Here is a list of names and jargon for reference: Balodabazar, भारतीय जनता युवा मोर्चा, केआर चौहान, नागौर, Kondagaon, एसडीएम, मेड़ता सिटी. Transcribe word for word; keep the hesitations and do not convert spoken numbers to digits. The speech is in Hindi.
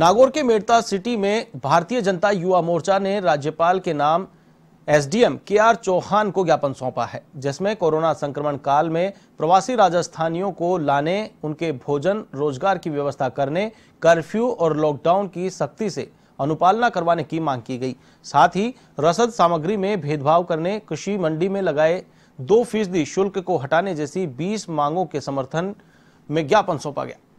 नागौर के मेड़ता सिटी में भारतीय जनता युवा मोर्चा ने राज्यपाल के नाम एसडीएम केआर चौहान को ज्ञापन सौंपा है, जिसमें कोरोना संक्रमण काल में प्रवासी राजस्थानियों को लाने, उनके भोजन, रोजगार की व्यवस्था करने, कर्फ्यू और लॉकडाउन की सख्ती से अनुपालना करवाने की मांग की गई। साथ ही रसद सामग्री में भेदभाव करने, कृषि मंडी में लगाए दो फीसदी शुल्क को हटाने जैसी बीस मांगों के समर्थन में ज्ञापन सौंपा गया।